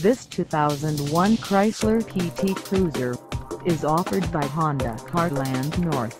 This 2001 Chrysler PT Cruiser is offered by Honda Carland North.